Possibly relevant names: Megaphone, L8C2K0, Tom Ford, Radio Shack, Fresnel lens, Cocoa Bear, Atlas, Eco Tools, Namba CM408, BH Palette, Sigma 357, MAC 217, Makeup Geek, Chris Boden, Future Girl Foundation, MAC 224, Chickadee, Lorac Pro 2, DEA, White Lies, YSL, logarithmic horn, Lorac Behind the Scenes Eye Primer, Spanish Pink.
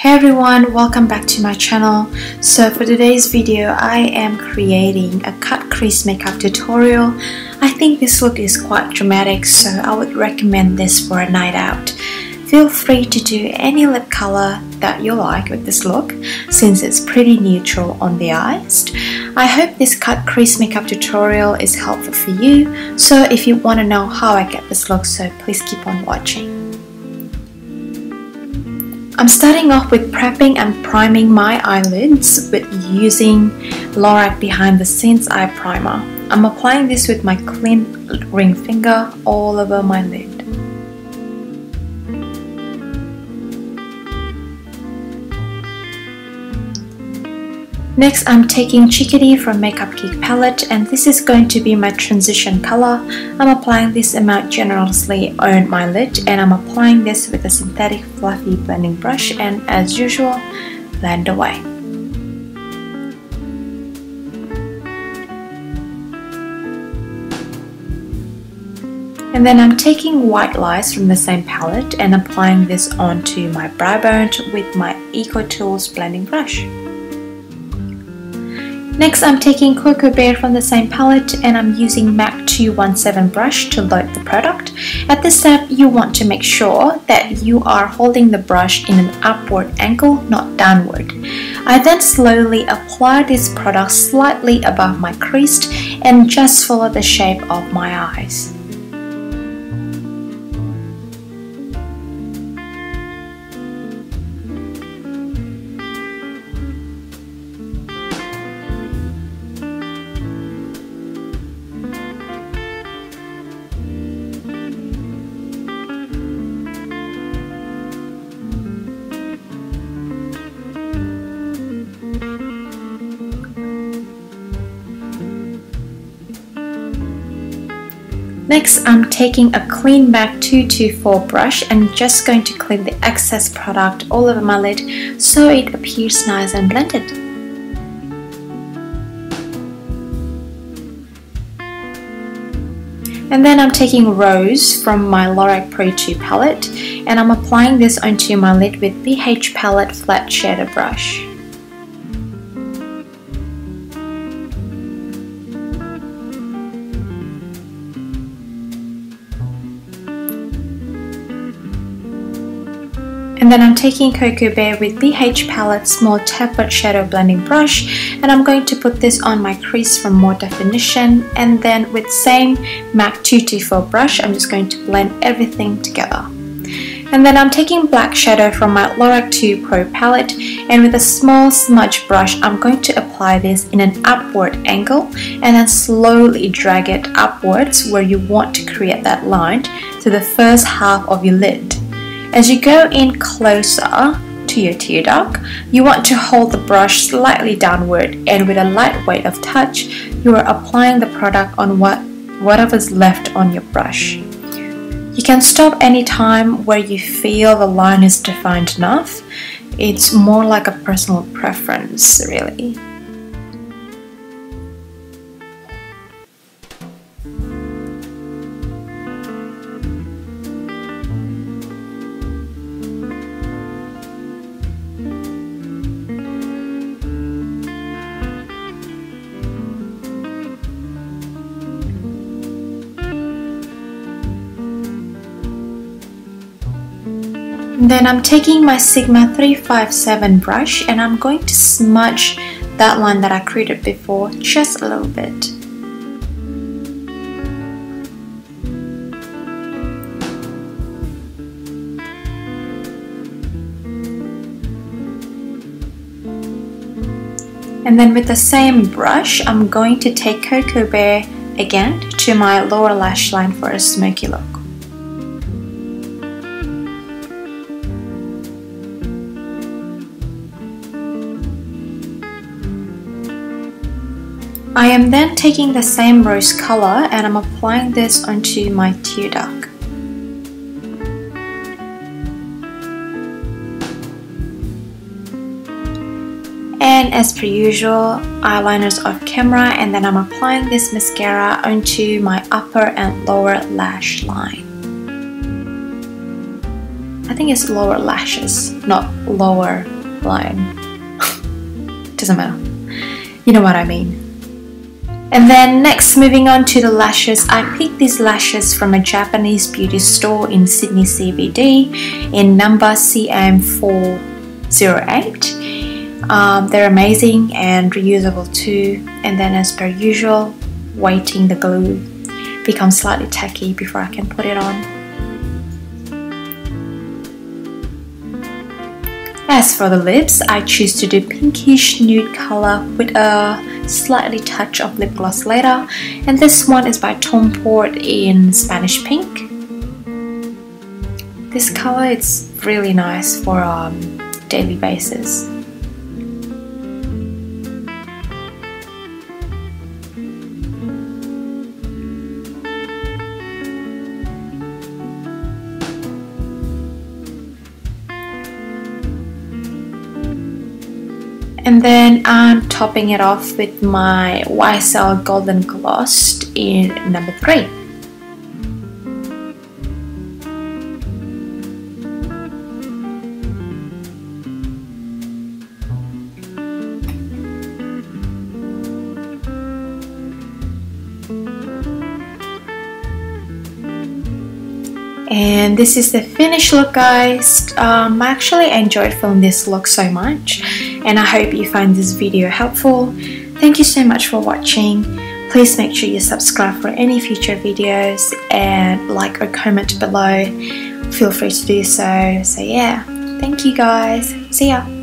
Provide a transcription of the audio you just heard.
Hey everyone, welcome back to my channel. So for today's video, I am creating a cut crease makeup tutorial. I think this look is quite dramatic, so I would recommend this for a night out. Feel free to do any lip color that you like with this look, since it's pretty neutral on the eyes. I hope this cut crease makeup tutorial is helpful for you. So if you want to know how I get this look, so please keep on watching. I'm starting off with prepping and priming my eyelids with using Lorac Behind the Scenes Eye Primer. I'm applying this with my clean ring finger all over my lid. Next, I'm taking Chickadee from Makeup Geek palette, and this is going to be my transition color. I'm applying this amount generously on my lid, and I'm applying this with a synthetic fluffy blending brush and, as usual, blend away. And then I'm taking White Lies from the same palette and applying this onto my brow bone with my Eco Tools blending brush. Next, I'm taking Cocoa Bear from the same palette, and I'm using MAC 217 brush to load the product. At this step, you want to make sure that you are holding the brush in an upward angle, not downward. I then slowly apply this product slightly above my crease and just follow the shape of my eyes. Next, I'm taking a clean MAC 224 brush and just going to clean the excess product all over my lid so it appears nice and blended. And then I'm taking Rose from my Lorac Pro 2 palette, and I'm applying this onto my lid with BH Palette Flat Shader brush. And then I'm taking Cocoa Bear with BH Palette Small Tapered Shadow Blending Brush, and I'm going to put this on my crease for more definition, and then with same MAC 224 brush, I'm just going to blend everything together. And then I'm taking Black Shadow from my Lorac 2 Pro palette, and with a small smudge brush, I'm going to apply this in an upward angle and then slowly drag it upwards where you want to create that line to the first half of your lid. As you go in closer to your tear duct, you want to hold the brush slightly downward, and with a light weight of touch, you are applying the product on whatever's left on your brush. You can stop any time where you feel the line is defined enough. It's more like a personal preference, really. Then I'm taking my Sigma 357 brush, and I'm going to smudge that line that I created before just a little bit. And then with the same brush, I'm going to take Cocoa Bear again to my lower lash line for a smoky look. I am then taking the same rose color, and I'm applying this onto my tear duct. And as per usual, eyeliner's off camera, and then I'm applying this mascara onto my upper and lower lash line. think it's lower lashes, not lower line. Doesn't matter. You know what I mean. And then next, moving on to the lashes, I picked these lashes from a Japanese beauty store in Sydney CBD in Namba CM408. They're amazing and reusable too. And then as per usual, waiting the glue becomes slightly tacky before I can put it on. As for the lips, I choose to do pinkish nude color with a slightly touch of lip gloss later, and this one is by Tom Ford in Spanish Pink. This color is really nice for daily basis. And then I'm topping it off with my YSL Golden Gloss in number 3. And this is the finished look, guys. I actually enjoyed filming this look so much, and I hope you find this video helpful. Thank you so much for watching. Please make sure you subscribe for any future videos and like or comment below. Feel free to do so. So yeah, thank you guys. See ya.